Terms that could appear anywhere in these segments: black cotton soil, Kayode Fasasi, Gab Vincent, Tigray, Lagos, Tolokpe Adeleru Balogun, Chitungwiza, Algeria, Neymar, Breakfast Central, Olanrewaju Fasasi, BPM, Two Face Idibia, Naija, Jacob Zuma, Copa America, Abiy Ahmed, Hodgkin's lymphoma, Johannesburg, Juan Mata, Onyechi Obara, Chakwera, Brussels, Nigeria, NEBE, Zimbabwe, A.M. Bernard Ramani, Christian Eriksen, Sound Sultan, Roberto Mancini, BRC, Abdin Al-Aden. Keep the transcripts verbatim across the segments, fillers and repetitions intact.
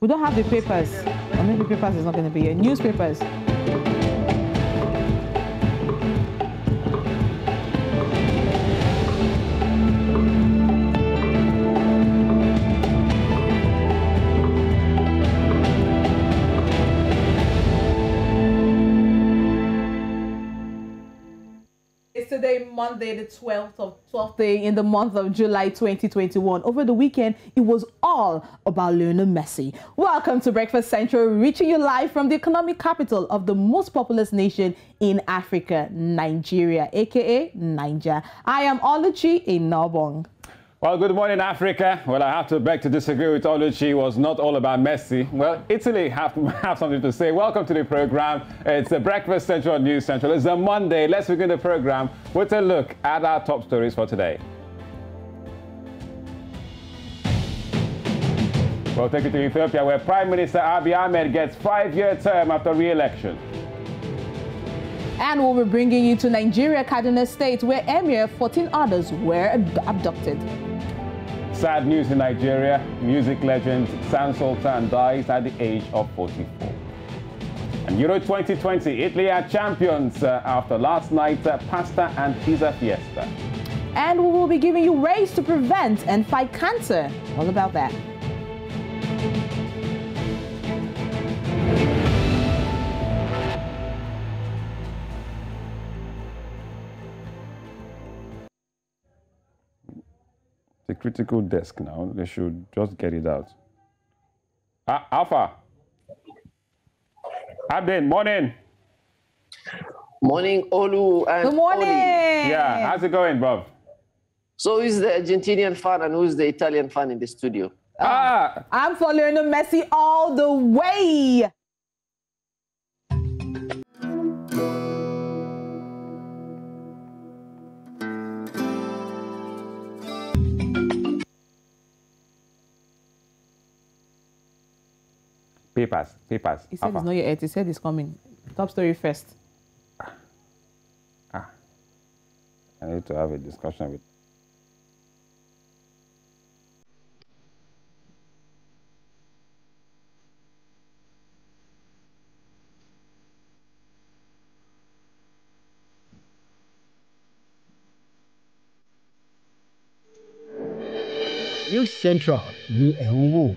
We don't have the papers. Or maybe papers is not going to be here. Newspapers. Today, Monday, the twelfth of twelfth day in the month of July twenty twenty-one. Over the weekend, it was all about Lionel Messi. Welcome to Breakfast Central, reaching you live from the economic capital of the most populous nation in Africa, Nigeria, aka Naija. I am Oluchi Inabong. Well, good morning, Africa. Well, I have to beg to disagree with Oluchi. It was not all about Messi. Well, Italy have, have something to say. Welcome to the program. It's the Breakfast Central News Central. It's a Monday. Let's begin the program with a look at our top stories for today. We'll take you to Ethiopia, where Prime Minister Abiy Ahmed gets five-year term after re-election. And we'll be bringing you to Nigeria, Kaduna State, where Emir and fourteen others were abducted. Sad news in Nigeria. Music legend Sound Sultan dies at the age of forty-four. And Euro twenty twenty, Italy are champions uh, after last night's uh, pasta and pizza fiesta. And we will be giving you ways to prevent and fight cancer. All about that. The critical desk now, they should just get it out. Ah, Alpha. Abdin, morning. Morning, Olu. And good morning. Oli. Yeah, how's it going, bro? So who's the Argentinian fan and who's the Italian fan in the studio? Um, ah, I'm for Lionel Messi all the way. Papers, papers. He said Alpha. It's not yet. He said it's coming. Top story first. Ah. Ah. I need to have a discussion with. News Central, ni ẹ ń wò.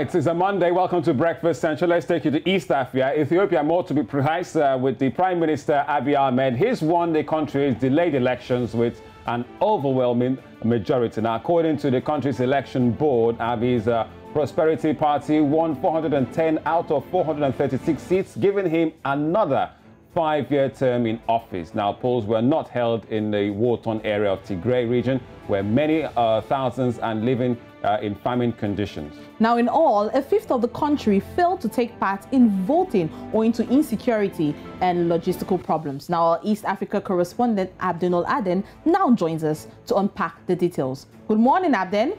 It's a Monday. Welcome to Breakfast Central. Let's take you to East Africa, Ethiopia, more to be precise, uh, with the Prime Minister Abiy Ahmed. He's won the country's delayed elections with an overwhelming majority. Now, according to the country's election board, Abiy's uh, Prosperity Party won four hundred ten out of four hundred thirty-six seats, giving him another five-year term in office. Now, polls were not held in the war-torn area of Tigray region, where many uh, thousands are living Uh, in famine conditions. Now, in all, a fifth of the country failed to take part in voting owing to insecurity and logistical problems. Now, our East Africa correspondent, Abdin Al-Aden, now joins us to unpack the details. Good morning, Abdin.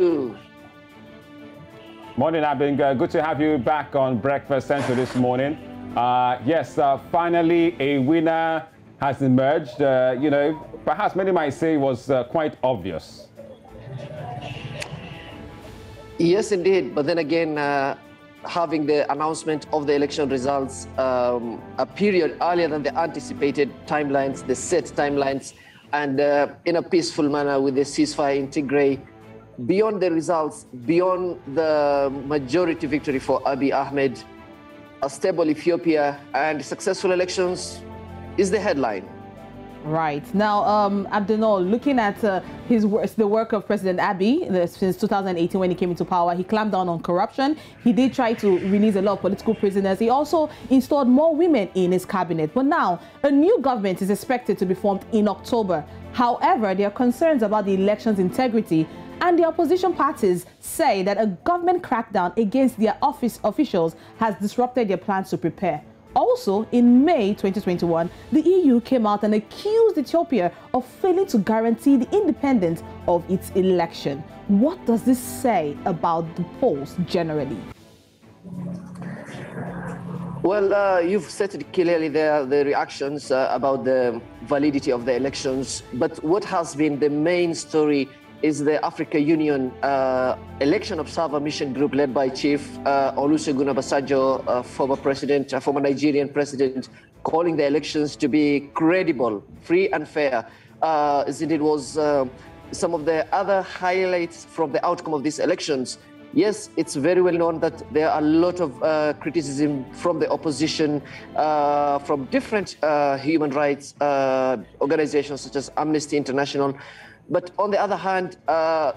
Mm. Morning, Abdin. Good to have you back on Breakfast Central this morning. Uh, yes, uh, finally, a winner has emerged. Uh, you know, perhaps many might say it was uh, quite obvious. Yes, indeed. But then again, uh, having the announcement of the election results um, a period earlier than the anticipated timelines, the set timelines, and uh, in a peaceful manner with the ceasefire in Tigray, beyond the results, beyond the majority victory for Abiy Ahmed, a stable Ethiopia, and successful elections is the headline. Right. Now, um, Abdinol, looking at uh, his work, the work of President Abiy the, since two thousand eighteen when he came into power, he clamped down on corruption. He did try to release a lot of political prisoners. He also installed more women in his cabinet. But now, a new government is expected to be formed in October. However, there are concerns about the election's integrity and the opposition parties say that a government crackdown against their office officials has disrupted their plans to prepare. Also, in May twenty twenty-one, the E U came out and accused Ethiopia of failing to guarantee the independence of its election. What does this say about the polls generally? Well, uh, you've stated clearly there the reactions uh, about the validity of the elections, but what has been the main story is the Africa Union uh, election observer mission group led by Chief uh, Olusegun Obasanjo, uh, former president, uh, former Nigerian president, calling the elections to be credible, free and fair. Uh, as it was uh, some of the other highlights from the outcome of these elections. Yes, it's very well known that there are a lot of uh, criticism from the opposition, uh, from different uh, human rights uh, organizations such as Amnesty International. But on the other hand, uh,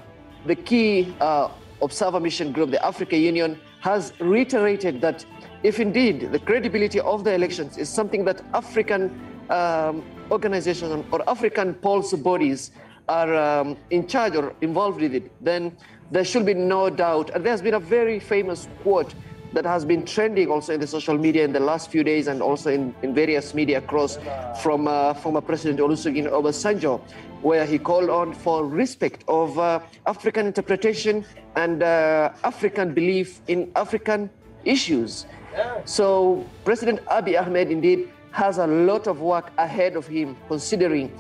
the key uh, observer mission group, the Africa Union, has reiterated that if indeed the credibility of the elections is something that African um, organizations or African polls bodies are um, in charge or involved with it, then there should be no doubt. And there's been a very famous quote that has been trending also in the social media in the last few days and also in, in various media across from uh, former President Olusegun Obasanjo, where he called on for respect of uh, African interpretation and uh, African belief in African issues. So President Abiy Ahmed indeed has a lot of work ahead of him, considering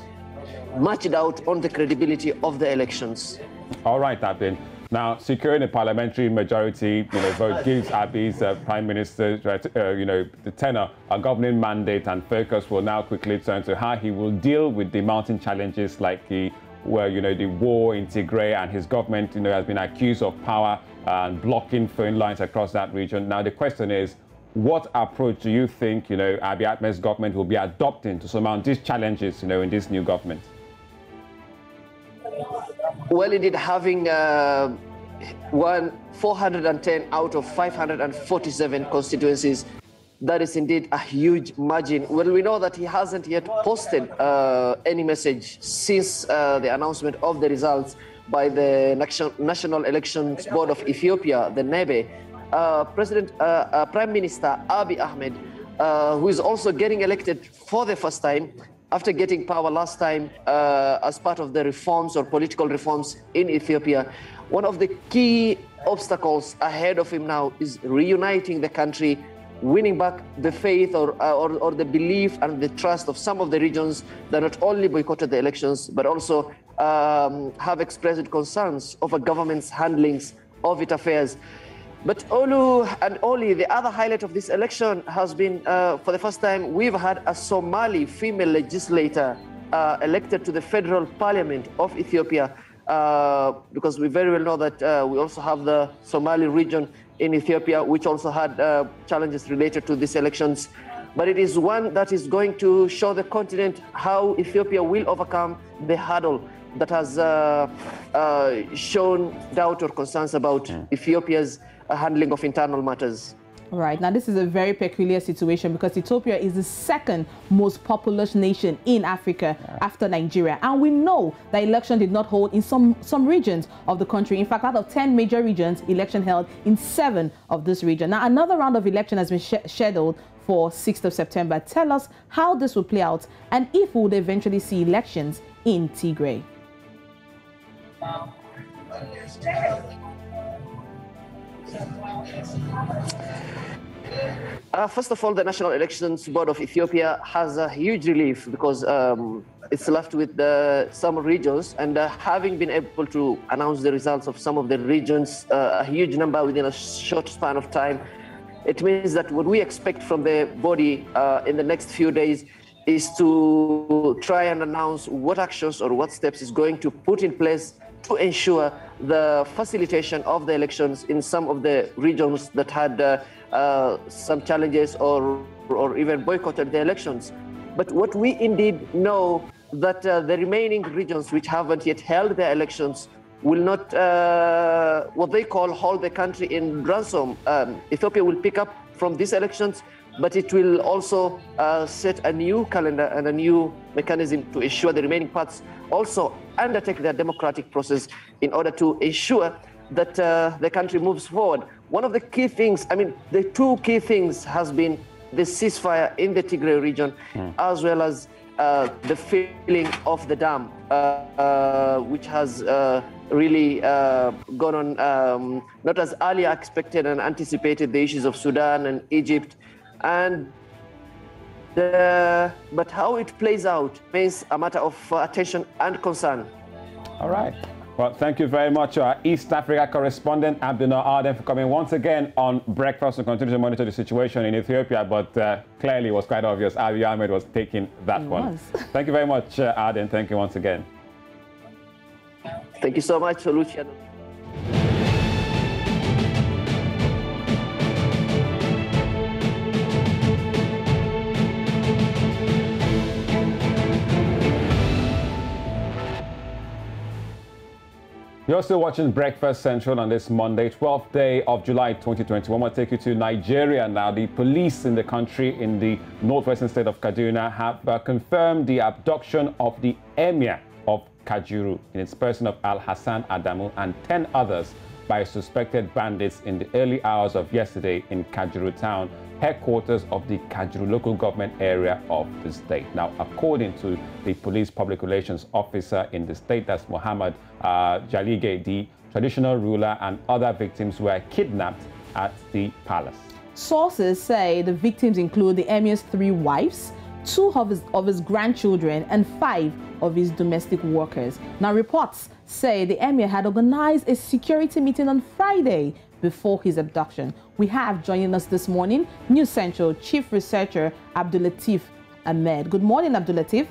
much doubt on the credibility of the elections. All right, Abdin. Now, securing a parliamentary majority, you know, vote gives Abiy's uh, prime minister, uh, you know, the tenor, a governing mandate, and focus will now quickly turn to how he will deal with the mounting challenges like the, well, you know, the war in Tigray, and his government, you know, has been accused of power and blocking phone lines across that region. Now, the question is, what approach do you think, you know, Abiy Ahmed's government will be adopting to surmount these challenges, you know, in this new government? Well, indeed, having uh, won four hundred and ten out of five hundred and forty-seven constituencies, that is indeed a huge margin. Well, we know that he hasn't yet posted uh, any message since uh, the announcement of the results by the National Elections Board of Ethiopia, the NEBE. Uh, President, uh, uh, Prime Minister Abiy Ahmed, uh, who is also getting elected for the first time, after getting power last time uh, as part of the reforms or political reforms in Ethiopia. One of the key obstacles ahead of him now is reuniting the country, winning back the faith or, uh, or, or the belief and the trust of some of the regions that not only boycotted the elections, but also um, have expressed concerns over government's handlings of its affairs. But Olu and Oli, the other highlight of this election has been, uh, for the first time, we've had a Somali female legislator uh, elected to the federal parliament of Ethiopia, uh, because we very well know that uh, we also have the Somali region in Ethiopia, which also had uh, challenges related to these elections. But it is one that is going to show the continent how Ethiopia will overcome the hurdle that has uh, uh, shown doubt or concerns about mm. Ethiopia's handling of internal matters. Right. Now, this is a very peculiar situation because Ethiopia is the second most populous nation in Africa after Nigeria. And we know that election did not hold in some, some regions of the country. In fact, out of ten major regions, election held in seven of this region. Now, another round of election has been sh scheduled for sixth of September. Tell us how this will play out and if we would eventually see elections in Tigray. Wow. Uh, first of all, the National Elections Board of Ethiopia has a huge relief because um, it's left with the, some regions, and uh, having been able to announce the results of some of the regions, uh, a huge number within a short span of time, it means that what we expect from the body uh, in the next few days is to try and announce what actions or what steps is going to put in place to ensure the facilitation of the elections in some of the regions that had uh, uh, some challenges or, or even boycotted the elections. But what we indeed know that uh, the remaining regions which haven't yet held their elections will not, uh, what they call, hold the country in ransom. Um, Ethiopia will pick up from these elections but it will also uh, set a new calendar and a new mechanism to ensure the remaining parts also undertake their democratic process in order to ensure that uh, the country moves forward. One of the key things, I mean, the two key things has been the ceasefire in the Tigray region, mm. as well as uh, the filling of the dam, uh, uh, which has uh, really uh, gone on, um, not as earlier expected and anticipated, the issues of Sudan and Egypt. And the, but how it plays out remains a matter of uh, attention and concern. All right. Well, thank you very much, our East Africa correspondent, Abdinor Arden, for coming once again on Breakfast and continue to monitor the situation in Ethiopia. But uh, clearly it was quite obvious Abiy Ahmed was taking that it one. Was. Thank you very much, uh, Arden. Thank you once again. Thank you so much, Oluchi. You're still watching Breakfast Central on this Monday, twelfth day of July twenty twenty-one. We'll take you to Nigeria now. The police in the country, in the northwestern state of Kaduna, have uh, confirmed the abduction of the emir of Kajuru in its person of Al Hassan Adamu and ten others by suspected bandits in the early hours of yesterday in Kajuru town, headquarters of the Kajuru local government area of the state. Now, according to the police public relations officer in the state, that's Mohammed uh, Jalige, the traditional ruler and other victims were kidnapped at the palace. Sources say the victims include the emir's three wives, two of his, of his grandchildren, and five of his domestic workers. Now, reports say the emir had organized a security meeting on Friday before his abduction. We have joining us this morning News Central Chief Researcher Abdulateef Ahmed. Good morning, Abdulateef.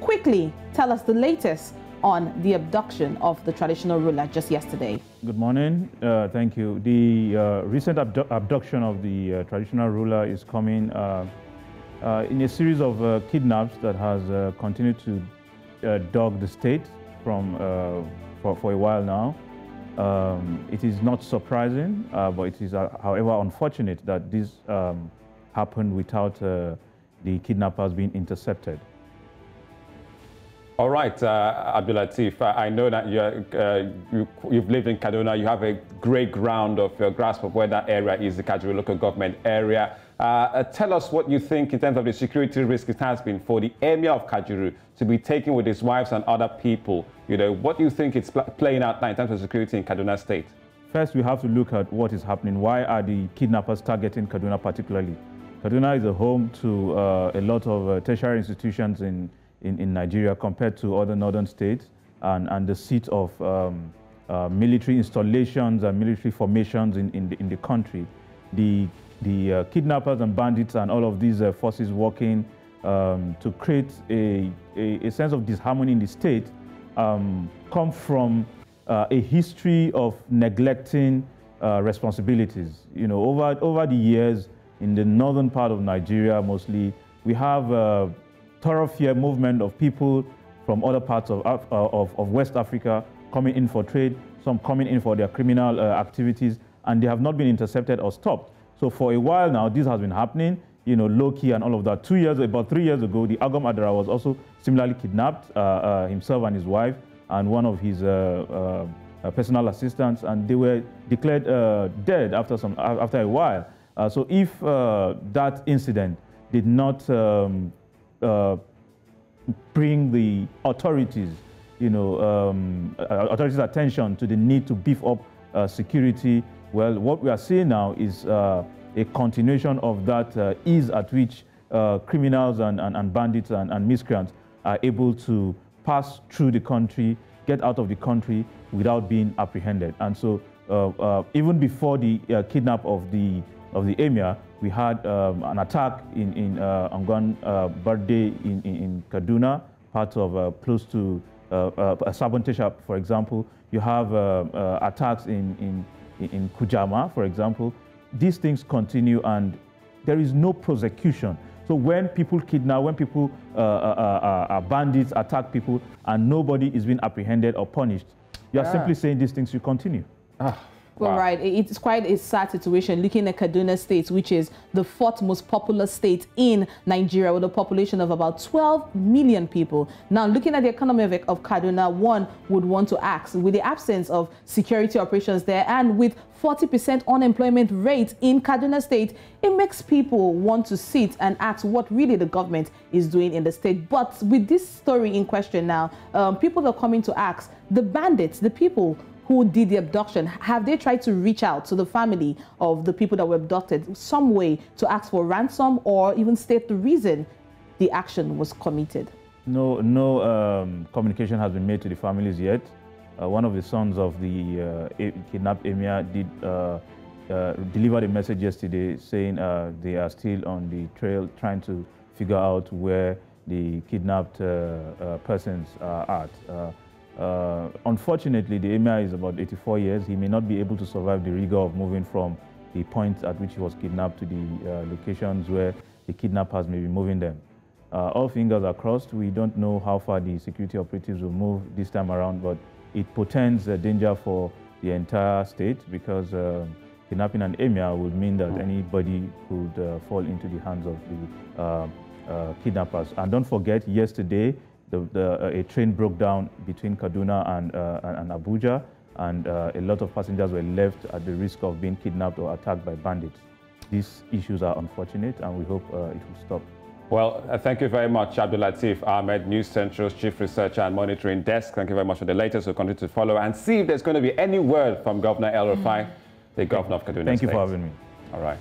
Quickly, tell us the latest on the abduction of the traditional ruler just yesterday. Good morning. Uh, thank you. The uh, recent abdu abduction of the uh, traditional ruler is coming uh, uh, in a series of uh, kidnaps that has uh, continued to uh, dog the state from uh, for, for a while now. Um, it is not surprising, uh, but it is, uh, however, unfortunate that this um, happened without uh, the kidnappers being intercepted. All right, uh, Abdulateef, I know that you're, uh, you, you've lived in Kaduna. You have a great ground of your grasp of where that area is, the Kajuru local government area. Uh, uh, tell us what you think in terms of the security risk it has been for the emir of Kajuru to be taken with his wives and other people. You know, what do you think it's pl playing out now in terms of security in Kaduna State? First, we have to look at what is happening. Why are the kidnappers targeting Kaduna particularly? Kaduna is a home to uh, a lot of uh, tertiary institutions in In, in Nigeria compared to other northern states, and, and the seat of um, uh, military installations and military formations in, in, the, in the country. The, the uh, kidnappers and bandits and all of these uh, forces working um, to create a, a, a sense of disharmony in the state um, come from uh, a history of neglecting uh, responsibilities. You know, over, over the years, in the northern part of Nigeria mostly, we have uh, thoroughfare movement of people from other parts of, uh, of, of West Africa coming in for trade, some coming in for their criminal uh, activities, and they have not been intercepted or stopped. So for a while now, this has been happening, you know, low-key and all of that. Two years, about three years ago, the Agam Adara was also similarly kidnapped, uh, uh, himself and his wife, and one of his uh, uh, personal assistants, and they were declared uh, dead after, some, after a while. Uh, so if uh, that incident did not um, Uh, bring the authorities, you know, um, uh, authorities' attention to the need to beef up uh, security. Well, what we are seeing now is uh, a continuation of that uh, ease at which uh, criminals and, and, and bandits and, and miscreants are able to pass through the country, get out of the country without being apprehended. And so, uh, uh, even before the uh, kidnap of the of the emir, we had um, an attack in, in uh, Angon uh, birthday in, in, in Kaduna, part of uh, close to uh, uh, Sabontesha, for example. You have uh, uh, attacks in, in, in Kujama, for example. These things continue and there is no prosecution. So when people kidnap, when people, uh, uh, uh, uh, bandits attack people and nobody is being apprehended or punished, you are yeah. simply saying these things should continue. Ah. Well, wow. Right. It's quite a sad situation looking at Kaduna State, which is the fourth most populous state in Nigeria with a population of about twelve million people. Now, looking at the economy of, of Kaduna, one would want to ask, with the absence of security operations there and with forty percent unemployment rate in Kaduna State, it makes people want to sit and ask what really the government is doing in the state. But with this story in question now, um, people are coming to ask, the bandits, the people who did the abduction, have they tried to reach out to the family of the people that were abducted some way to ask for ransom or even state the reason the action was committed? No, no um, communication has been made to the families yet. Uh, one of the sons of the uh, kidnapped emir did uh, uh, deliver a message yesterday saying uh, they are still on the trail trying to figure out where the kidnapped uh, uh, persons are at. Uh, Uh, unfortunately, the emir is about eighty-four years. He may not be able to survive the rigor of moving from the point at which he was kidnapped to the uh, locations where the kidnappers may be moving them. Uh, all fingers are crossed. We don't know how far the security operatives will move this time around, but it portends a danger for the entire state because uh, kidnapping an emir would mean that anybody could uh, fall into the hands of the uh, uh, kidnappers. And don't forget, yesterday, The, the, uh, a train broke down between Kaduna and, uh, and, and Abuja, and uh, a lot of passengers were left at the risk of being kidnapped or attacked by bandits. These issues are unfortunate, and we hope uh, it will stop. Well, uh, thank you very much, Abdulateef Ahmed, News Central's Chief Researcher and Monitoring Desk. Thank you very much for the latest. We'll continue to follow and see if there's going to be any word from Governor El Rufai, the Governor of Kaduna Thank State. You for having me. All right.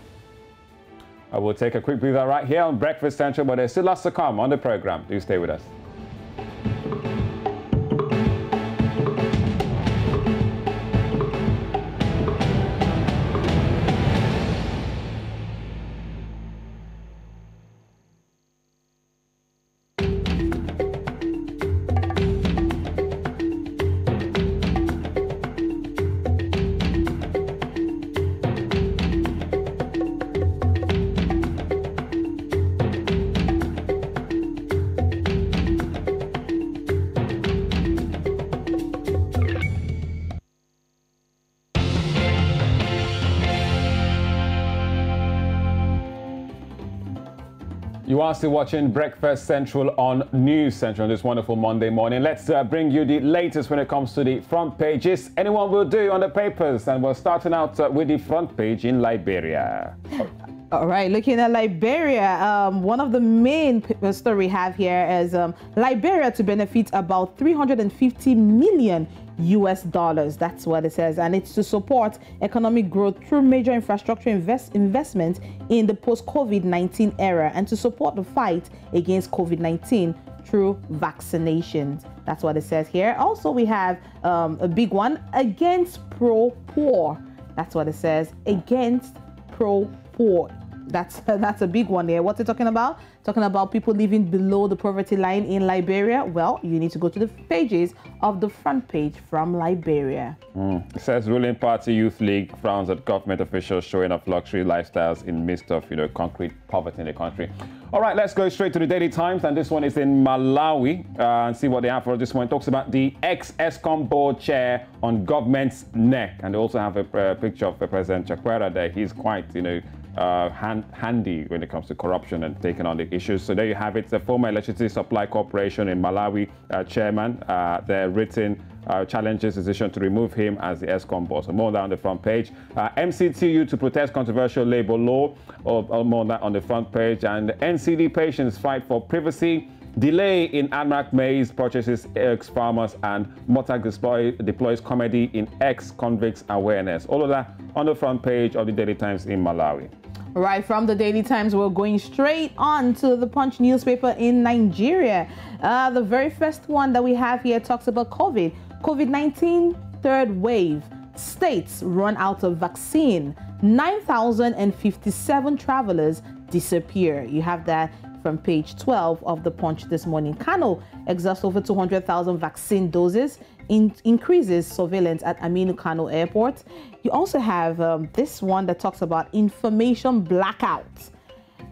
I will take a quick breather right here on Breakfast Central, but there's still lots to come on the program. Do stay with us. You are still watching Breakfast Central on News Central on this wonderful Monday morning. Let's uh, bring you the latest when it comes to the front pages. Anyone will do on the papers, and we're starting out uh, with the front page in Liberia. All right, looking at Liberia, um, one of the main stories we have here is um, Liberia to benefit about three hundred fifty million U S dollars. That's what it says. And it's to support economic growth through major infrastructure invest investment in the post-COVID nineteen era and to support the fight against COVID nineteen through vaccinations. That's what it says here. Also, we have um, a big one against pro-poor. That's what it says, against pro-poor. That's that's a big one there. What's it talking about? Talking about people living below the poverty line in Liberia. Well, you need to go to the pages of the front page from Liberia. Mm. It says ruling party youth league frowns at government officials showing up luxury lifestyles in midst of you know concrete poverty in the country. All right, let's go straight to the Daily Times, and this one is in Malawi uh, and see what they have for this one. It talks about the ex-ESCOM board chair on government's neck, and they also have a uh, picture of President Chakwera there. He's quite you know. Uh, hand, handy when it comes to corruption and taking on the issues. So there you have it. The former Electricity Supply Corporation in Malawi uh, chairman, uh, their written uh, challenges decision to remove him as the ESCOM boss. So more on the front page. Uh, M C T U to protest controversial labor law, or, or more on the front page. And N C D patients fight for privacy. Delay in Admark Maize purchases ex-farmers, and Motak deploy, deploys comedy in ex-convicts awareness. All of that on the front page of the Daily Times in Malawi. Right, from the Daily Times, we're going straight on to the Punch newspaper in Nigeria. Uh, the very first one that we have here talks about COVID. COVID nineteen third wave. States run out of vaccine. nine thousand fifty-seven travelers disappear. You have that from page twelve of the Punch this morning. Kano exhausts over two hundred thousand vaccine doses, in, increases surveillance at Aminu Kano Airport. You also have um, this one that talks about information blackout.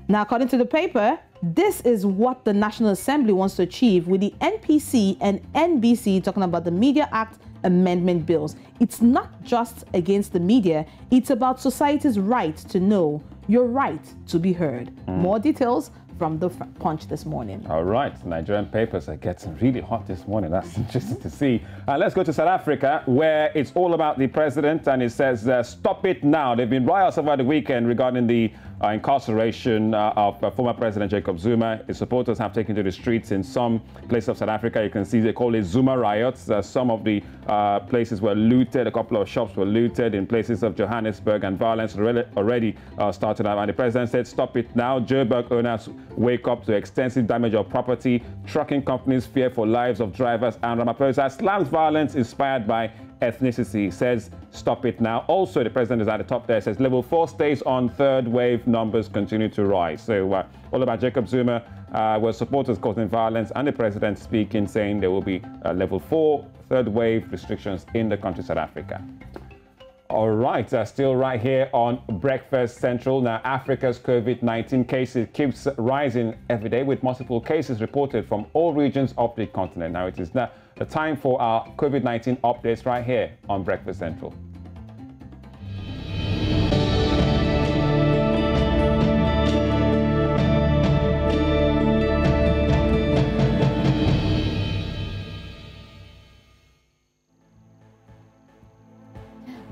Now, according to the paper, this is what the National Assembly wants to achieve with the N P C and N B C, talking about the Media Act amendment bills. It's not just against the media, it's about society's right to know, your right to be heard. Mm. More details from the Punch this morning. All right, Nigerian papers are getting really hot this morning. That's interesting to see. Uh, let's go to South Africa, where it's all about the president, and it says, uh, stop it now. They've been riots over the weekend regarding the uh, incarceration uh, of uh, former President Jacob Zuma. His supporters have taken to the streets in some places of South Africa. You can see they call it Zuma riots. Uh, some of the uh, places were looted. A couple of shops were looted in places of Johannesburg, and violence already uh, started out. And the president said, stop it now. Joburg owners wake up to extensive damage of property. Trucking companies fear for lives of drivers. And Ramaphosa slams violence inspired by ethnicity. He says, stop it now. Also, the president is at the top there. He says, level four stays on, third wave numbers continue to rise. So, uh, all about Jacob Zuma, uh, where supporters causing violence, and the president speaking, saying there will be uh, level four, third wave restrictions in the country, South Africa. All right, uh, still right here on Breakfast Central. Now, Africa's COVID nineteen cases keeps rising every day, with multiple cases reported from all regions of the continent. Now, it is now the time for our COVID nineteen updates right here on Breakfast Central.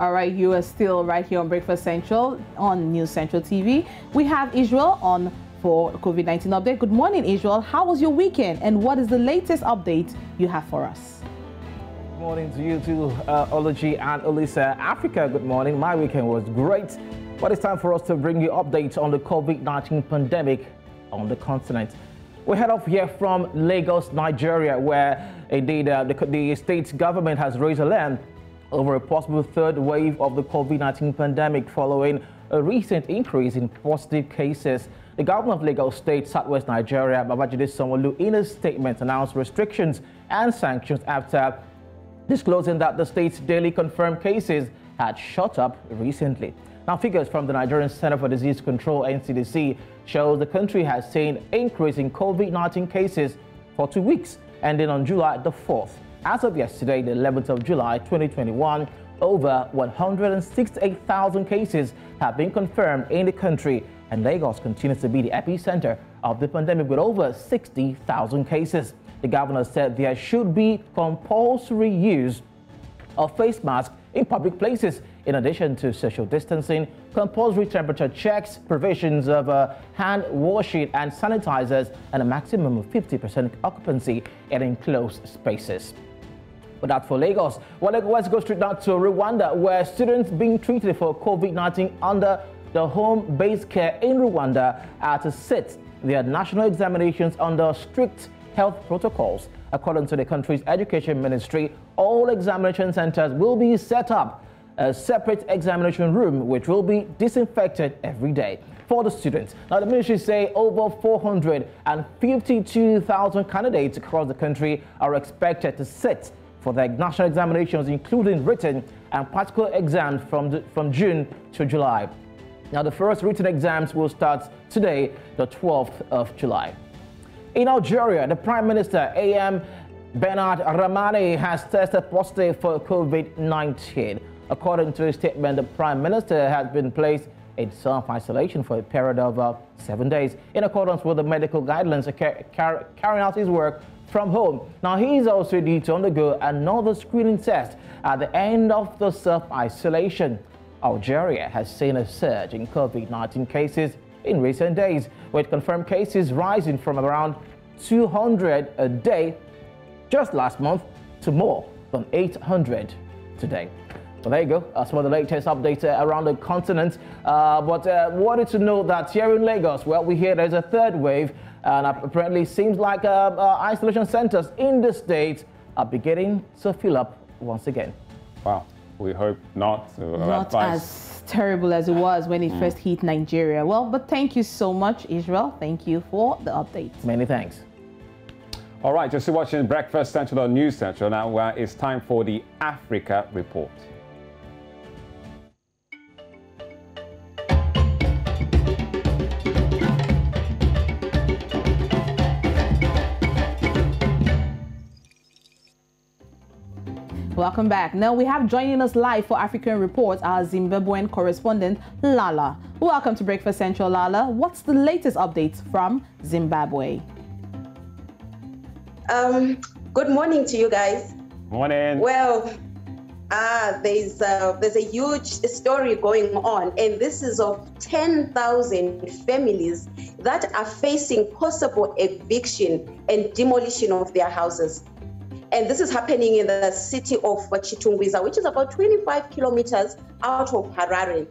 All right, you are still right here on Breakfast Central on News Central T V. We have Israel on for COVID nineteen update. Good morning, Israel. How was your weekend, and what is the latest update you have for us? Good morning to you too, uh, Oluchi and Olisa. Africa, good morning. My weekend was great, but it's time for us to bring you updates on the COVID nineteen pandemic on the continent. We head off here from Lagos, Nigeria, where indeed uh, the, the state's government has raised alarm over a possible third wave of the COVID nineteen pandemic following a recent increase in positive cases. The governor of Lagos State, Southwest Nigeria, Babajide Sanwo-Olu, in a statement announced restrictions and sanctions after disclosing that the state's daily confirmed cases had shot up recently. Now, figures from the Nigerian Center for Disease Control, N C D C, shows the country has seen an increase in COVID nineteen cases for two weeks, ending on July the fourth. As of yesterday, the eleventh of July twenty twenty-one, over one hundred sixty-eight thousand cases have been confirmed in the country, and Lagos continues to be the epicenter of the pandemic with over sixty thousand cases. The governor said there should be compulsory use of face masks in public places, in addition to social distancing, compulsory temperature checks, provisions of uh, hand washing and sanitizers, and a maximum of fifty percent occupancy in enclosed spaces. But that's for Lagos. Well, let's go straight now to Rwanda, where students being treated for COVID nineteen under the home-based care in Rwanda are to sit their national examinations under strict health protocols. According to the country's education ministry, all examination centers will be set up a separate examination room, which will be disinfected every day for the students. Now, the ministry say over four hundred fifty-two thousand candidates across the country are expected to sit for their national examinations, including written and practical exams from, the, from June to July. Now, the first written exams will start today, the twelfth of July. In Algeria, the Prime Minister, A M Bernard Ramani, has tested positive for COVID nineteen. According to a statement, the Prime Minister has been placed in self-isolation for a period of uh, seven days in accordance with the medical guidelines car car carrying out his work from home. Now, he is also due to undergo another screening test at the end of the self-isolation. Algeria has seen a surge in COVID nineteen cases in recent days, with confirmed cases rising from around two hundred a day just last month to more than eight hundred today. Well, there you go. Uh, some of the latest updates uh, around the continent. Uh, but uh, wanted to know that here in Lagos, well, we hear there's a third wave, and apparently seems like uh, uh, isolation centers in the state are beginning to fill up once again. Wow. We hope not. Uh, not as terrible as it was when it mm. first hit Nigeria. Well, but thank you so much, Israel. Thank you for the updates. Many thanks. All right, you're still watching Breakfast Central on News Central. Now uh, it's time for the Africa Report. Welcome back. Now we have joining us live for African Report our Zimbabwean correspondent Lala. Welcome to Breakfast Central, Lala. What's the latest updates from Zimbabwe? Um, good morning to you guys. Morning. Well, ah, there's uh, there's a huge story going on, and this is of ten thousand families that are facing possible eviction and demolition of their houses. And this is happening in the city of Chitungwiza, which is about twenty-five kilometers out of Harare.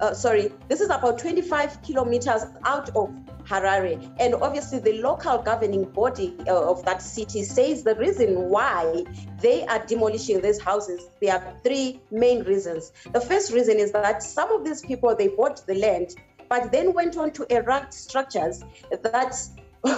Uh, sorry, this is about twenty-five kilometers out of Harare. And obviously the local governing body uh, of that city says the reason why they are demolishing these houses, there are three main reasons. The first reason is that some of these people, they bought the land, but then went on to erect structures that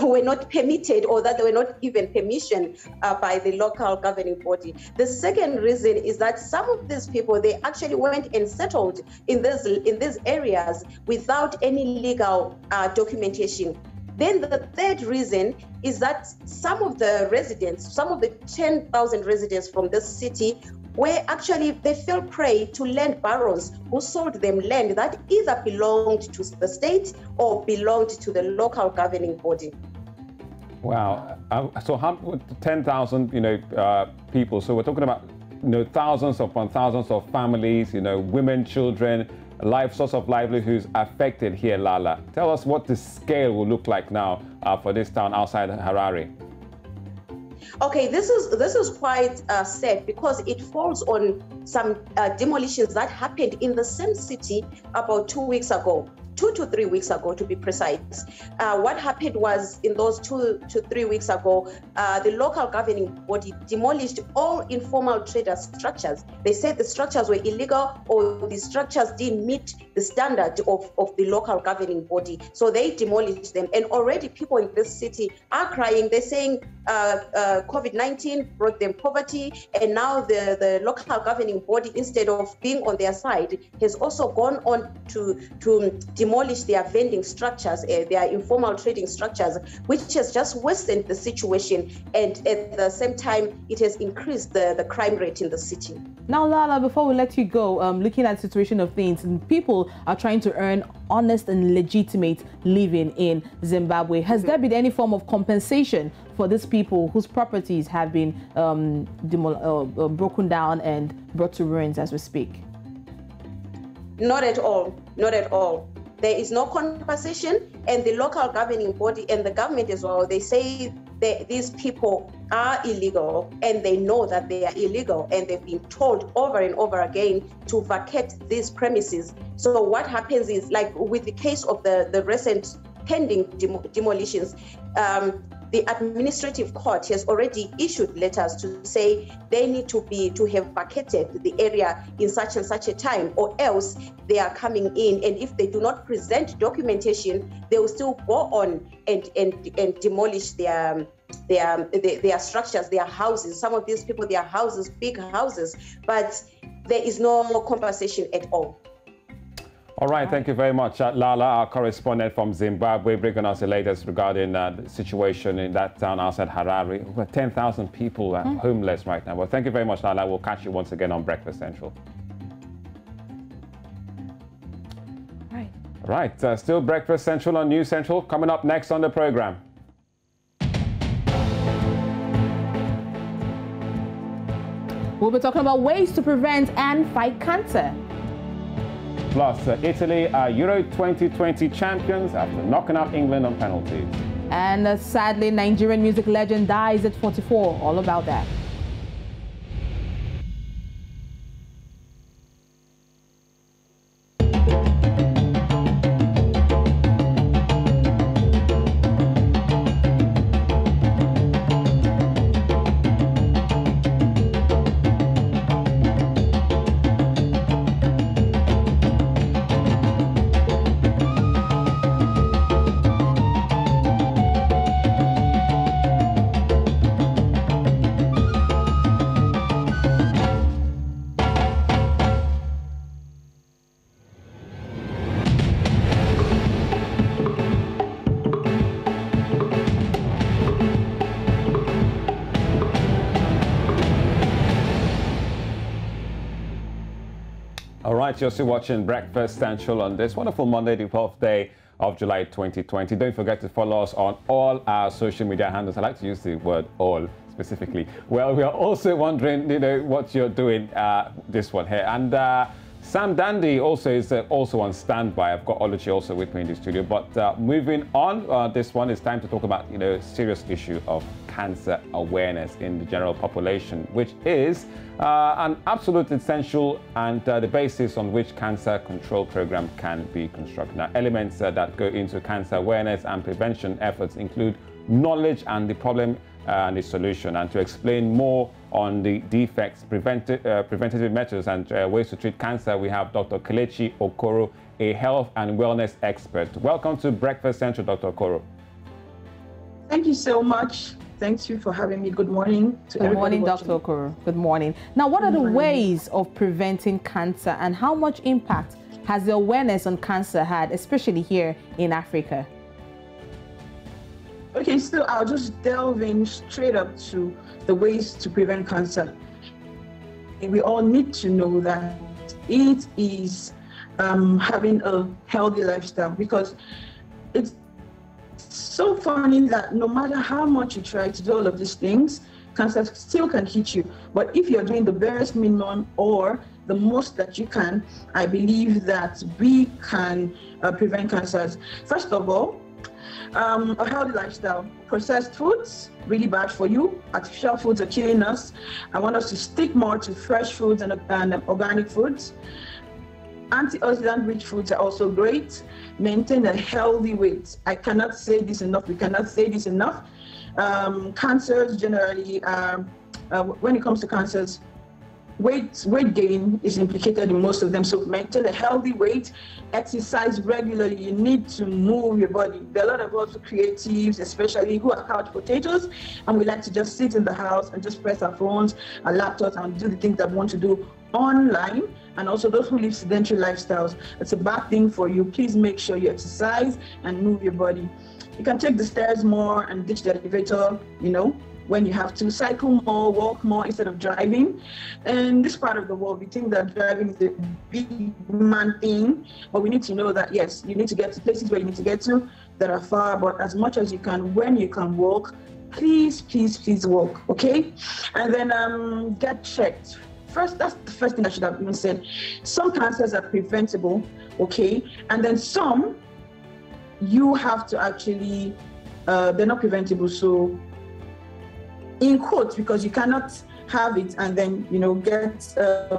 were not permitted, or that they were not given permission uh, by the local governing body. The second reason is that some of these people, they actually went and settled in this in these areas without any legal uh, documentation. Then the third reason is that some of the residents, some of the ten thousand residents from this city, where actually they fell prey to land barons who sold them land that either belonged to the state or belonged to the local governing body. Wow. Um, so how ten thousand, you know, uh, people, so we're talking about, you know, thousands upon thousands of families, you know, women, children, life, source of livelihoods affected here, Lala. Tell us what the scale will look like now uh, for this town outside Harare. Okay, this is this is quite uh, sad because it falls on some uh, demolitions that happened in the same city about two weeks ago, two to three weeks ago to be precise. Uh, what happened was in those two to three weeks ago, uh, the local governing body demolished all informal trader structures. They said the structures were illegal or the structures didn't meet the standard of, of the local governing body. So they demolished them. And already people in this city are crying. They're saying uh, uh, COVID nineteen brought them poverty. And now the, the local governing body, instead of being on their side, has also gone on to, to demolish their vending structures, uh, their informal trading structures, which has just worsened the situation. And at the same time, it has increased the, the crime rate in the city. Now, Lala, before we let you go, um, looking at the situation of things, people are trying to earn honest and legitimate living in Zimbabwe. Has mm-hmm. there been any form of compensation for these people whose properties have been um, demol- uh, uh, broken down and brought to ruins as we speak? Not at all. Not at all. There is no compensation, and the local governing body and the government as well, they say that these people are illegal, and they know that they are illegal, and they've been told over and over again to vacate these premises. So what happens is, like with the case of the, the recent pending dem demolitions, um, the administrative court has already issued letters to say they need to be to have vacated the area in such and such a time, or else they are coming in. And if they do not present documentation, they will still go on and and and demolish their their their, their structures, their houses. Some of these people, their houses, big houses, but there is no compensation at all. All right, thank you very much, uh, Lala, our correspondent from Zimbabwe, bringing us the latest regarding uh, the situation in that town outside Harare. Over ten thousand people are mm. homeless right now. Well, thank you very much, Lala. We'll catch you once again on Breakfast Central. All right. All right, uh, still Breakfast Central on News Central. Coming up next on the program. We'll be talking about ways to prevent and fight cancer. Plus, uh, Italy are Euro twenty twenty champions after knocking out England on penalties. And uh, sadly, Nigerian music legend dies at forty-four. All about that. All right, you're still watching Breakfast Central on this wonderful Monday, the twelfth day of July twenty twenty. Don't forget to follow us on all our social media handles. I like to use the word all specifically. Well, we are also wondering, you know, what you're doing, uh, this one here. And uh, Sam Dandy also is uh, also on standby. I've got Oluchi also with me in the studio. But uh, moving on, uh, this one is time to talk about, you know, serious issue of cancer awareness in the general population, which is uh, an absolute essential and uh, the basis on which cancer control program can be constructed. Now, elements uh, that go into cancer awareness and prevention efforts include knowledge and the problem and the solution. And to explain more on the defects, preventi uh, preventative measures and uh, ways to treat cancer, we have Doctor Kelechi Okoro, a health and wellness expert. Welcome to Breakfast Central, Doctor Okoro. Thank you so much. Thank you for having me. Good morning to Good morning, watching. Doctor Okoro. Good morning. Now, what are the ways of preventing cancer and how much impact has the awareness on cancer had, especially here in Africa? Okay, so I'll just delve in straight up to the ways to prevent cancer. We all need to know that it is um, having a healthy lifestyle, because it's so funny that no matter how much you try to do all of these things, cancer still can hit you. But if you're doing the barest minimum or the most that you can, I believe that we can uh, prevent cancers. First of all, Um, a healthy lifestyle. Processed foods, really bad for you. Artificial foods are killing us. I want us to stick more to fresh foods and, and um, organic foods. Antioxidant-rich foods are also great. Maintain a healthy weight. I cannot say this enough. We cannot say this enough. Um, cancers generally, are, uh, when it comes to cancers, Weight, weight gain is implicated in most of them, so maintain a healthy weight, exercise regularly, you need to move your body. There are a lot of us creatives, especially who are couch potatoes, and we like to just sit in the house and just press our phones, our laptops, and do the things that we want to do online, and also those who live sedentary lifestyles. It's a bad thing for you. Please make sure you exercise and move your body. You can take the stairs more and ditch the elevator, you know, when you have to cycle more, walk more instead of driving. And this part of the world, we think that driving is a big man thing, but we need to know that, yes, you need to get to places where you need to get to that are far, but as much as you can, when you can walk, please, please, please walk, okay? And then um, get checked. First, that's the first thing I should have been said. Some cancers are preventable, okay? And then some, you have to actually, uh, they're not preventable, so in quotes, because you cannot have it and then, you know, get uh,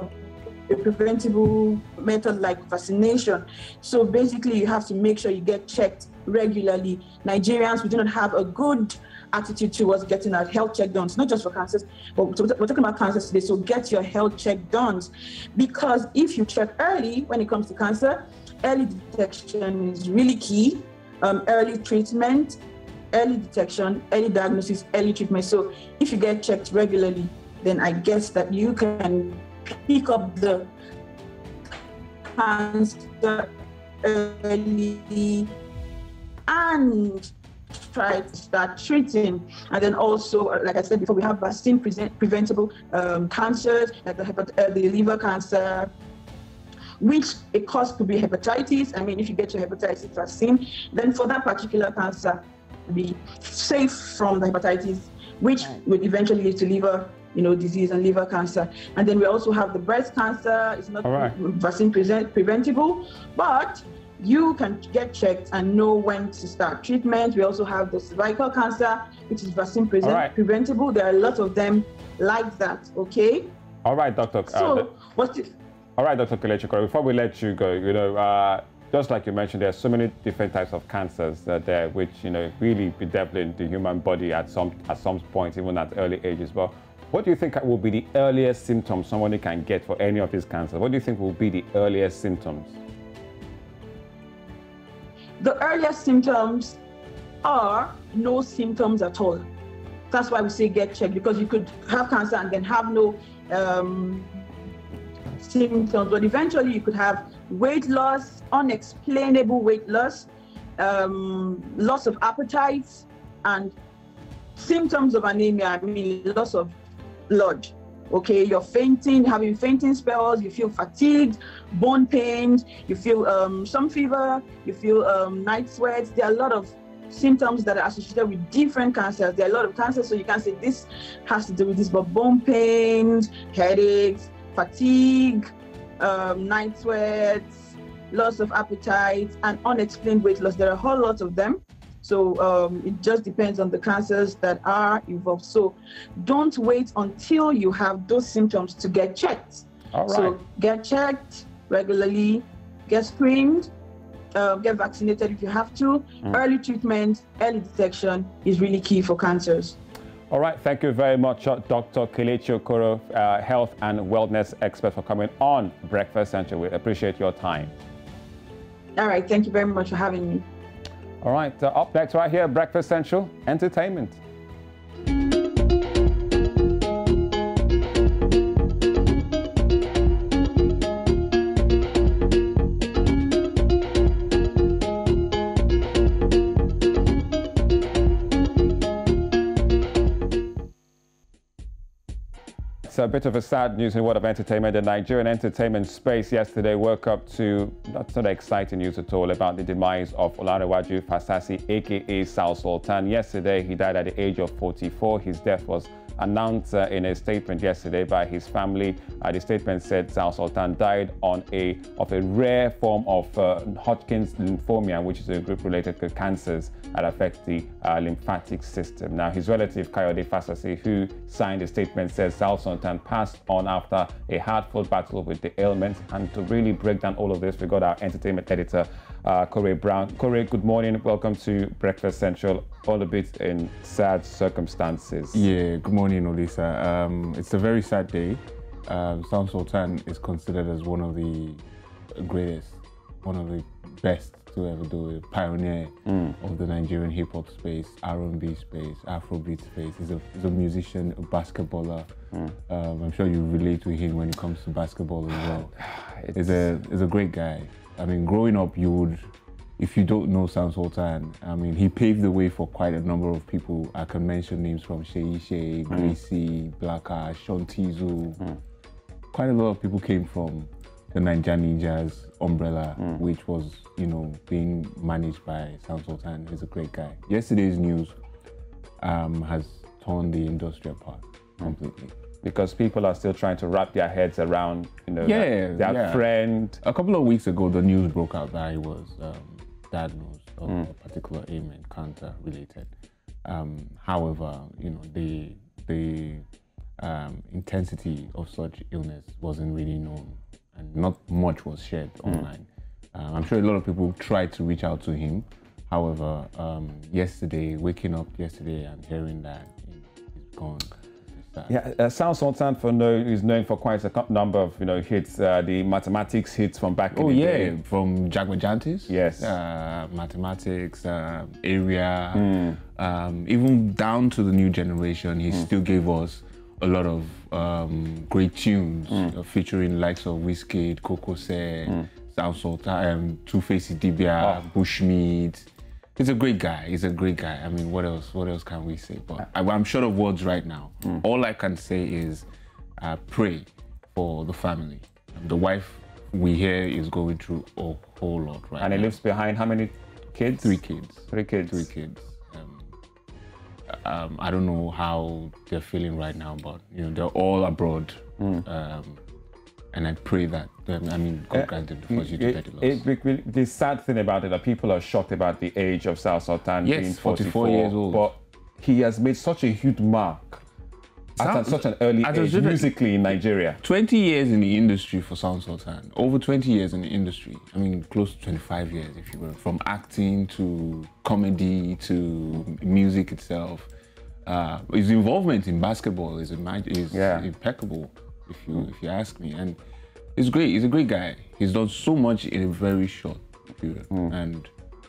a preventable method like vaccination. So basically you have to make sure you get checked regularly. Nigerians, we do not have a good attitude towards getting our health check done. It's not just for cancers, but we're talking about cancers today. So get your health check done, because if you check early when it comes to cancer, early detection is really key. Um, early treatment, early detection, early diagnosis, early treatment. So if you get checked regularly, then I guess that you can pick up the cancer early and try to start treating. And then also, like I said before, we have vaccine present preventable um, cancers, like the, uh, the liver cancer, which a cause could be hepatitis. I mean, if you get your hepatitis vaccine, then for that particular cancer, be safe from the hepatitis, which would eventually lead to liver, you know, disease and liver cancer. And then we also have the breast cancer. It's not right. vaccine present, preventable, but you can get checked and know when to start treatment. We also have the cervical cancer, which is vaccine present, right. preventable. There are a lot of them like that. Okay. All right, Doctor. So, uh, what's it? All right, Doctor Kelechi Okoro, before we let you go, you know, uh, just like you mentioned, there are so many different types of cancers that there, which, you know, really bedeviling the human body at some at some point, even at early ages. But what do you think will be the earliest symptoms somebody can get for any of these cancers? What do you think will be the earliest symptoms? The earliest symptoms are no symptoms at all. That's why we say get checked, because you could have cancer and then have no um, symptoms, but eventually you could have weight loss, unexplainable weight loss, um, loss of appetite, and symptoms of anemia, I mean, loss of blood. Okay, you're fainting, having fainting spells, you feel fatigued, bone pains, you feel um, some fever, you feel um, night sweats. There are a lot of symptoms that are associated with different cancers. There are a lot of cancers, so you can say this has to do with this, but bone pains, headaches, fatigue, um, night sweats, loss of appetite, and unexplained weight loss. There are a whole lot of them. So um, it just depends on the cancers that are involved. So don't wait until you have those symptoms to get checked. All right. So get checked regularly, get screened, uh, get vaccinated if you have to. Mm. Early treatment, early detection is really key for cancers. All right, thank you very much, Doctor Kelechi Okoro, uh, health and wellness expert, for coming on Breakfast Central. We appreciate your time. All right, thank you very much for having me. All right, uh, up next right here, Breakfast Central, entertainment. It's a bit of a sad news in the world of entertainment. The Nigerian entertainment space yesterday woke up to not, not exciting news at all about the demise of Olanrewaju Fasasi, aka Sound Sultan. Yesterday, he died at the age of forty-four. His death was announced uh, in a statement yesterday by his family. Uh, the statement said Sound Sultan died on a of a rare form of uh, Hodgkin's lymphoma, which is a group related to cancers that affect the uh, lymphatic system. Now, his relative Kayode Fasasi, who signed the statement, says Sound Sultan and passed on after a hard-fought battle with the ailment. And to really break down all of this, we got our entertainment editor, uh, Corey Brown. Corey, good morning. Welcome to Breakfast Central. All a bit in sad circumstances. Yeah, good morning, Olisa. Um, it's a very sad day. Um, Sound Sultan is considered as one of the greatest, one of the best to ever do it, pioneer mm. of the Nigerian hip-hop space, R and B space, Afrobeat space. He's a, he's a musician, a basketballer. Mm. Um, I'm sure you relate to him when it comes to basketball as well. It's... He's a, he's a great guy. I mean, growing up, you would, if you don't know Sound Sultan, I mean, he paved the way for quite a number of people. I can mention names from Sheyi Shey, mm. Gracie, Blacka, Sean Tizu. Mm. Quite a lot of people came from the Ninja Ninja's umbrella, mm. which was, you know, being managed by Sound Sultan. He's a great guy. Yesterday's news um, has torn the industry apart completely. Because people are still trying to wrap their heads around, you know, yeah, that, their yeah. friend. A couple of weeks ago, the news broke out that he was um, diagnosed of mm. a particular ailment, cancer related. Um, however, you know, the, the um, intensity of such illness wasn't really known, and not much was shared mm. online. Um, I'm sure a lot of people tried to reach out to him. However, um, yesterday, waking up yesterday and hearing that he's gone. Yeah, uh, Sound Sultan for no, is known for quite a number of, you know, hits, uh, the mathematics hits from back oh, in the yeah. day. Oh yeah, from Jaguar Jantis. Yes. Uh, mathematics, uh, area, mm. um, even down to the new generation, he mm. still gave us a lot of um, great tunes mm. uh, featuring likes of Wizkid, Kokose, mm. Sound Sultan, um, Two Face Idibia, oh. Bushmeat. He's a great guy. He's a great guy. I mean, what else? What else can we say? But I, I'm short of words right now. Mm. All I can say is, uh, pray for the family. The wife we hear is going through a whole lot right now. And he leaves behind how many kids? Three kids. Three kids. Three kids. Um, I don't know how they're feeling right now, but you know they're all abroad, mm. um, and I pray that. Um, I mean, God grant them the fortune to better loss. The sad thing about it that people are shocked about the age of Sound Sultan yes, being forty-four, forty-four years old, but he has made such a huge mark Sound, at such an early age musically in Nigeria. Twenty years in the industry for Sound Sultan, over twenty years in the industry. I mean, close to twenty-five years, if you will, from acting to comedy to music itself. Uh, his involvement in basketball is, is yeah. impeccable, if you if you ask me. And he's great. He's a great guy. He's done so much in a very short period, mm. and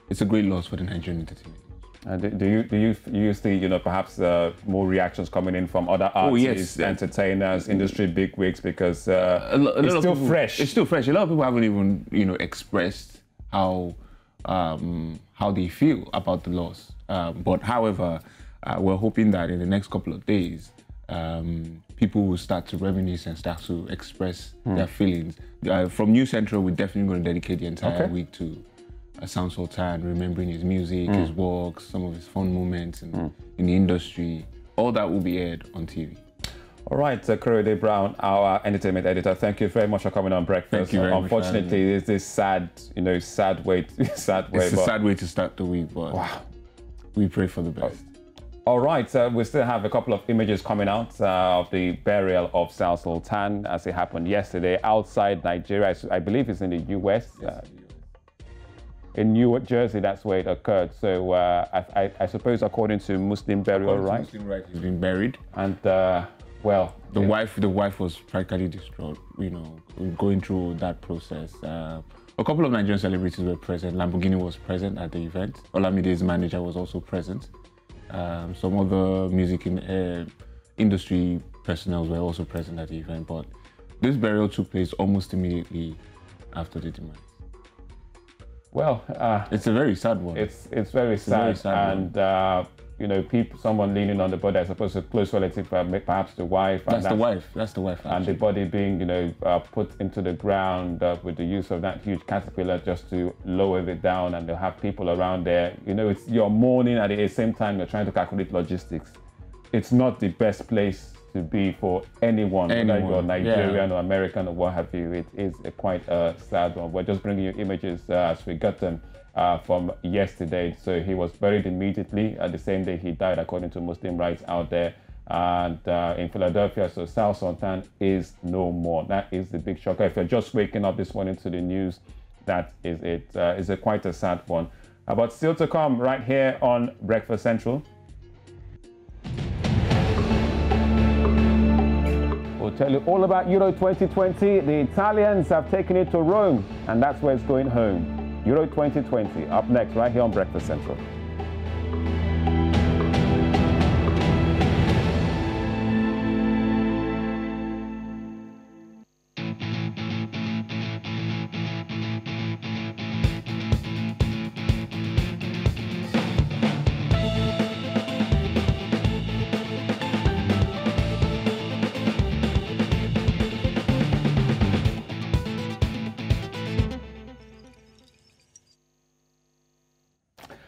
it's a great loss for the Nigerian entertainment. Uh, do, do you do you you see, you know, perhaps uh, more reactions coming in from other artists, oh, yes. entertainers, industry bigwigs, because uh, a, a it's still people, fresh. It's still fresh. A lot of people haven't even, you know, expressed how um, how they feel about the loss. Um, but however, uh, we're hoping that in the next couple of days, um, people will start to reminisce and start to express mm. their feelings. Uh, from New Central, we're definitely going to dedicate the entire okay. week to uh, Sound Sultan, remembering his music, mm. his works, some of his fun moments in, mm. in the industry. All that will be aired on T V. All right, uh, Corey Brown, our entertainment editor, thank you very much for coming on Breakfast. Thank you very uh, unfortunately, much Unfortunately, it's this sad, you know, sad way, to, sad way. It's but, a sad way to start the week, but wow. we pray for the best. Oh. All right, uh, we still have a couple of images coming out uh, of the burial of Sound Sultan as it happened yesterday outside Nigeria. I believe it's in the U S. Yes. Uh, in New Jersey, that's where it occurred. So uh, I, I, I suppose according to Muslim burial rites, Muslim rites, he's been buried and. Uh, Well, the yeah. wife, the wife was practically distraught, you know, going through that process. Uh, a couple of Nigerian celebrities were present. Lamborghini was present at the event. Olamide's manager was also present. Um, some other music in, uh, industry personnel were also present at the event. But this burial took place almost immediately after the demise. Well, uh, it's a very sad one. It's it's very sad, it's a very sad and. Uh, you know, people, someone leaning on the body, I suppose a close relative, perhaps the wife. That's, and that's the wife, that's the wife. Actually. And the body being, you know, uh, put into the ground uh, with the use of that huge caterpillar just to lower it down, and they'll have people around there. You know, it's you're mourning and at the same time you're trying to calculate logistics. It's not the best place to be for anyone, anyone. whether you're Nigerian yeah. or American or what have you. It is a quite a sad one. We're just bringing you images uh, as we got them. Uh, from yesterday. So he was buried immediately uh, the same day he died, according to Muslim rites out there, and uh, in Philadelphia. So Sound Sultan is no more. That is the big shocker. If you're just waking up this morning to the news, that is it. Uh, it's a quite a sad one. Uh, but still to come right here on Breakfast Central. We'll tell you all about Euro twenty twenty. The Italians have taken it to Rome, and that's where it's going home. Euro twenty twenty, up next, right here on Breakfast Central.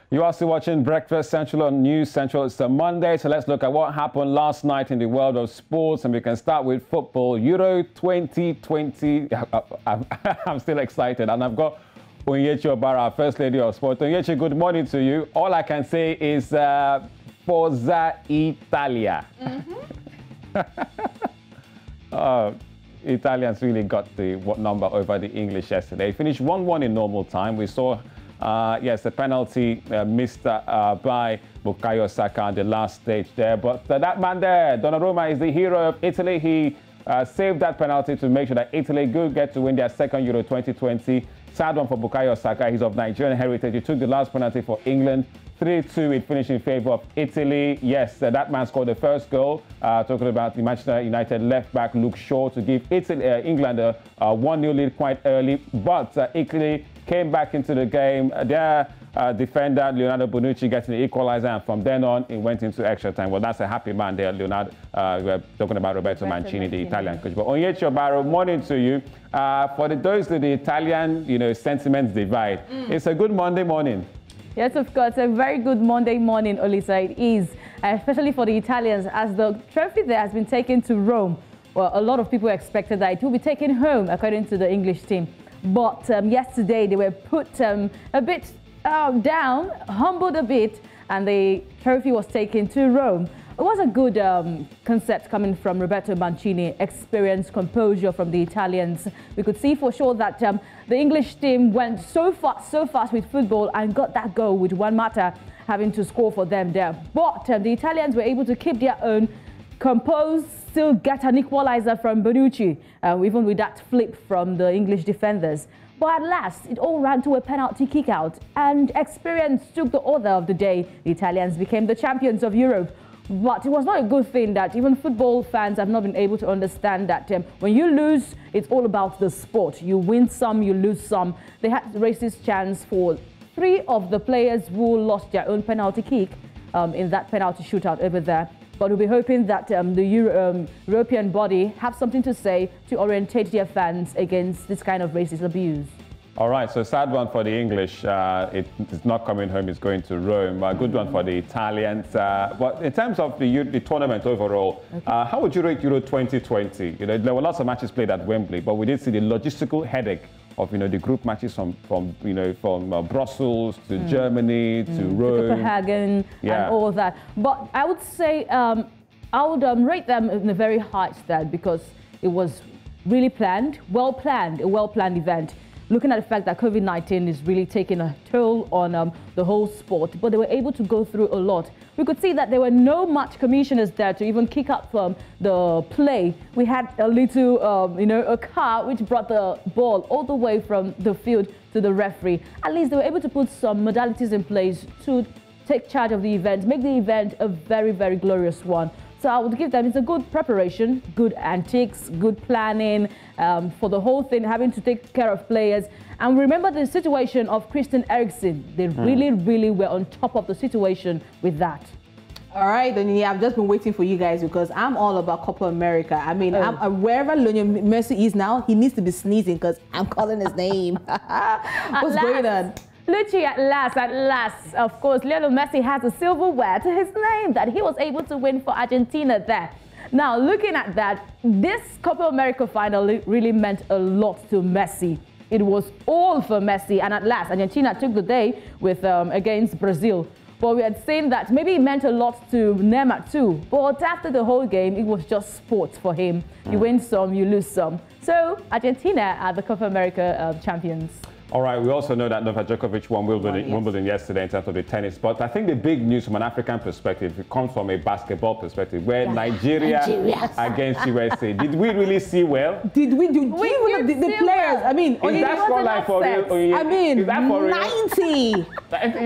You're also watching Breakfast Central on News Central. It's a Monday, so let's look at what happened last night in the world of sports, and we can start with football. Euro twenty twenty. I'm still excited, and I've got Onyechi Obara, our First Lady of Sport. Onyechi, good morning to you. All I can say is uh, Forza Italia. Mm-hmm. uh, Italians really got the what number over the English yesterday. Finished one one in normal time. We saw. Uh, yes, the penalty uh, missed uh, by Bukayo Saka on the last stage there. But uh, that man there, Donnarumma, is the hero of Italy. He uh, saved that penalty to make sure that Italy could get to win their second Euro twenty twenty. Sad one for Bukayo Saka. He's of Nigerian heritage. He took the last penalty for England. three two, it finished in favour of Italy. Yes, uh, that man scored the first goal. Uh, talking about the Manchester United left-back Luke Shaw to give Italy, uh, England a one nil lead quite early. But uh, Italy came back into the game. Their uh, defender, Leonardo Bonucci, getting the equaliser, and from then on, it went into extra time. Well, that's a happy man there, Leonardo. Uh, we're talking about Roberto, Roberto Mancini, Mancini, the Italian coach. But Onyechi Obara, morning to you. Uh, for the, those to the Italian, you know, sentiments divide. Mm. It's a good Monday morning. Yes, of course, a very good Monday morning, Olisa, it is, especially for the Italians, as the trophy there has been taken to Rome. Well, a lot of people expected that it will be taken home, according to the English team. But um, yesterday, they were put um, a bit uh, down, humbled a bit, and the trophy was taken to Rome. It was a good um, concept coming from Roberto Mancini, experience, composure from the Italians. We could see for sure that um, the English team went so fast, so fast with football and got that goal with Juan Mata having to score for them there. But um, the Italians were able to keep their own, compose, still get an equalizer from Bonucci, uh, even with that flip from the English defenders. But at last, it all ran to a penalty kick-out, and experience took the order of the day. The Italians became the champions of Europe. But it was not a good thing that even football fans have not been able to understand that um, when you lose, it's all about the sport. You win some, you lose some. They had racist chants for three of the players who lost their own penalty kick um, in that penalty shootout over there. But we'll be hoping that um, the Euro, um, European body have something to say to orientate their fans against this kind of racist abuse. All right, so sad one for the English. Uh, it, it's not coming home, it's going to Rome. A good one for the Italians. Uh, but in terms of the, the tournament overall, okay. uh, how would you rate Euro twenty twenty? You know, there were lots of matches played at Wembley, but we did see the logistical headache of, you know, the group matches from, from you know, from uh, Brussels to mm. Germany to mm. Rome. To Copenhagen yeah. and all that. But I would say, um, I would um, rate them in a very high standard because it was really planned, well planned, a well planned event. Looking at the fact that COVID nineteen is really taking a toll on um, the whole sport, but they were able to go through a lot. We could see that there were no match commissioners there to even kick up from the play. We had a little, um, you know, a car which brought the ball all the way from the field to the referee. At least they were able to put some modalities in place to take charge of the event, make the event a very, very glorious one. So I would give them, it's a good preparation, good antics, good planning um, for the whole thing, having to take care of players. And remember the situation of Christian Eriksen. They mm. really, really were on top of the situation with that. All right, Donnie, I've just been waiting for you guys because I'm all about Copa America. I mean, oh. I'm, wherever Lionel Messi is now, he needs to be sneezing because I'm calling his name. What's going on? Lucci, at last, at last, of course, Lionel Messi has a silverware to his name that he was able to win for Argentina there. Now, looking at that, this Copa America final really meant a lot to Messi. It was all for Messi, and at last, Argentina took the day with um, against Brazil. But we had seen that maybe it meant a lot to Neymar too. But after the whole game, it was just sports for him. You win some, you lose some. So, Argentina are the Copa America uh, champions. All right, we also know that Novak Djokovic won Wimbledon, oh, yes. Wimbledon yesterday in terms of the tennis, but I think the big news from an African perspective, it comes from a basketball perspective, where yeah. Nigeria, Nigeria against U S A. Did we really see well? Did we do? We we did the players, well. I mean, is that scoreline for real? I mean, is that for real? ninety!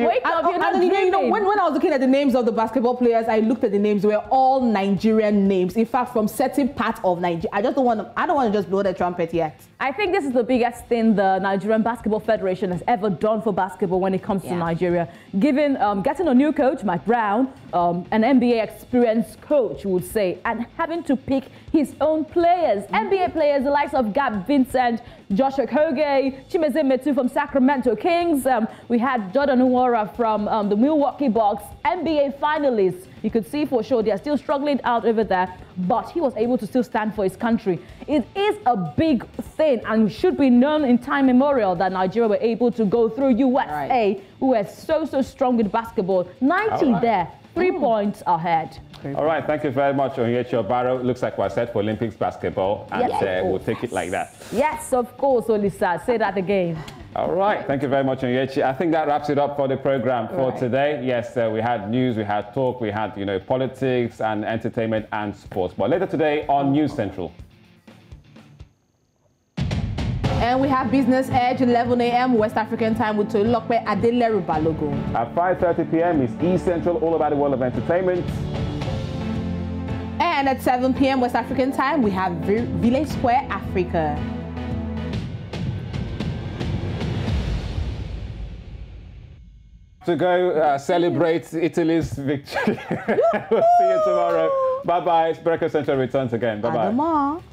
Wake up, you're not dreaming. You know, when, when I was looking at the names of the basketball players, I looked at the names, they were all Nigerian names. In fact, from certain parts of Nigeria. I just don't want to, I don't want to just blow the trumpet yet. I think this is the biggest thing the Nigerian Basketball Federation has ever done for basketball when it comes yeah. to Nigeria. Given, um, getting a new coach, Mike Brown, um, an N B A experienced coach, would say, and having to pick his own players, mm-hmm. N B A players, the likes of Gab Vincent, Josh Okogie, Chimezie Metu from Sacramento Kings. Um, we had Jordan Nwora from um, the Milwaukee Bucks, N B A finalists. You could see for sure they are still struggling out over there, but he was able to still stand for his country. It is a big thing and should be known in time immemorial that Nigeria were able to go through U S A, right. who are so, so strong with basketball. ninety right. there, three mm. points ahead. All points. Right, thank you very much, Onyechi Obaro. Looks like we're set for Olympics basketball, and yes. uh, we'll take it like that. Yes, of course, Olisa. Say that again. All right, thank you very much, Onyechi. I think that wraps it up for the program for right. today. Yes, uh, we had news, we had talk, we had, you know, politics and entertainment and sports. But later today on News Central. And we have Business Edge, eleven A M West African time with Tolokpe Adeleru Balogun. At five thirty P M is E Central, all about the world of entertainment. And at seven P M West African time, we have Village Square Africa. To go uh, celebrate Italy's victory. We'll see you tomorrow. Bye-bye. Breakfast Central returns again. Bye-bye.